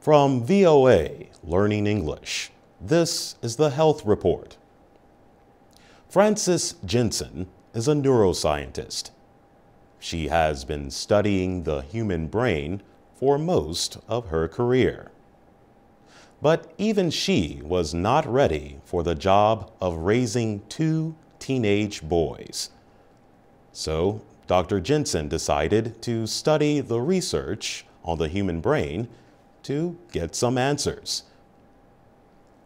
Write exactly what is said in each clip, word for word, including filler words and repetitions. From V O A Learning English, this is the Health Report. Frances Jensen is a neuroscientist. She has been studying the human brain for most of her career. But even she was not ready for the job of raising two teenage boys. So Doctor Jensen decided to study the research on the human brain to get some answers.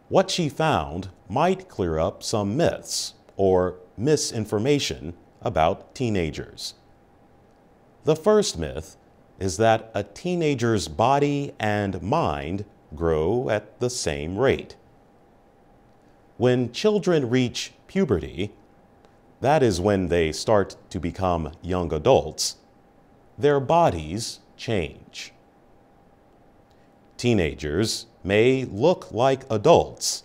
What she found might clear up some myths or misinformation about teenagers. The first myth is that a teenager's body and mind grow at the same rate. When children reach puberty, that is when they start to become young adults, their bodies change. Teenagers may look like adults,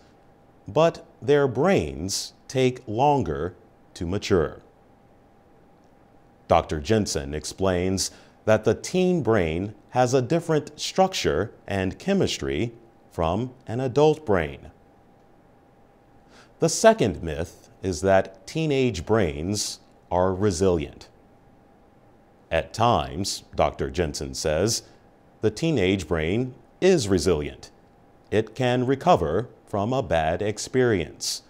but their brains take longer to mature. Doctor Jensen explains that the teen brain has a different structure and chemistry from an adult brain. The second myth is that teenage brains are resilient. At times, Doctor Jensen says, the teenage brain is resilient. It can recover from a bad experience.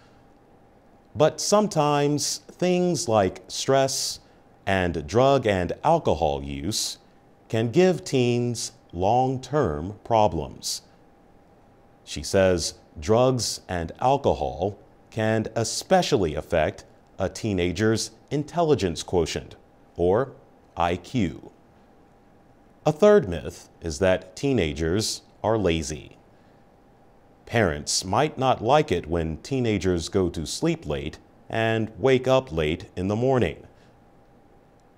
But sometimes things like stress and drug and alcohol use can give teens long-term problems. She says drugs and alcohol can especially affect a teenager's intelligence quotient, or I Q. A third myth is that teenagers are lazy. Parents might not like it when teenagers go to sleep late and wake up late in the morning.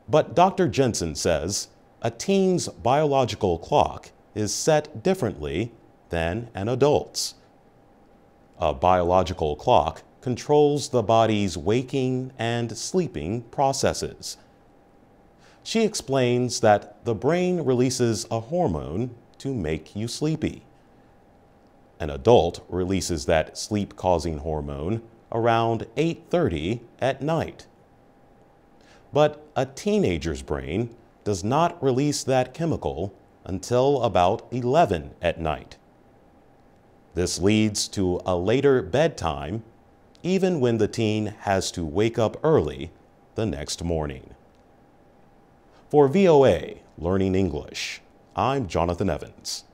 But Doctor Jensen says a teen's biological clock is set differently than an adult's. A biological clock controls the body's waking and sleeping processes. She explains that the brain releases a hormone to make you sleepy. An adult releases that sleep-causing hormone around eight thirty at night. But a teenager's brain does not release that chemical until about eleven at night. This leads to a later bedtime, even when the teen has to wake up early the next morning. For V O A Learning English, I'm Jonathan Evans.